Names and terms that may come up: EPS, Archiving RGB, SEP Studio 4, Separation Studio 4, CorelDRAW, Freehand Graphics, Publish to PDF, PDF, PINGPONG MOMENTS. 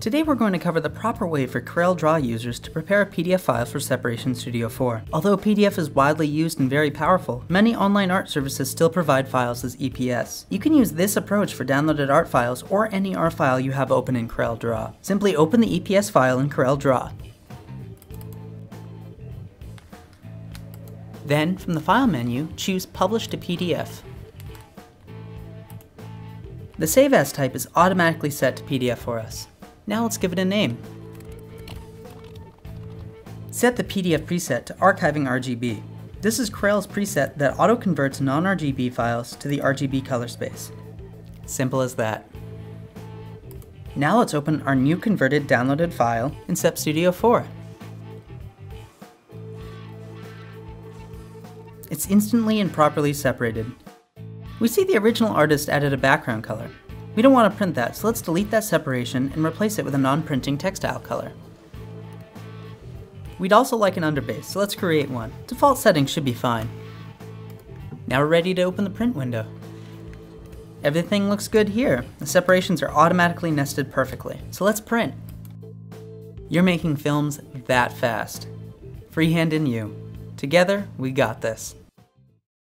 Today we're going to cover the proper way for CorelDRAW users to prepare a PDF file for Separation Studio 4. Although PDF is widely used and very powerful, many online art services still provide files as EPS. You can use this approach for downloaded art files or any art file you have open in CorelDRAW. Simply open the EPS file in CorelDRAW. Then, from the File menu, choose Publish to PDF. The Save As type is automatically set to PDF for us. Now let's give it a name. Set the PDF preset to Archiving RGB. This is Corel's preset that auto-converts non-RGB files to the RGB color space. Simple as that. Now let's open our new converted downloaded file in SEP Studio 4. It's instantly and properly separated. We see the original artist added a background color. We don't want to print that, so let's delete that separation and replace it with a non-printing textile color. We'd also like an underbase, so let's create one. Default settings should be fine. Now we're ready to open the print window. Everything looks good here. The separations are automatically nested perfectly. So let's print. You're making films that fast. Freehand in you. Together, we got this.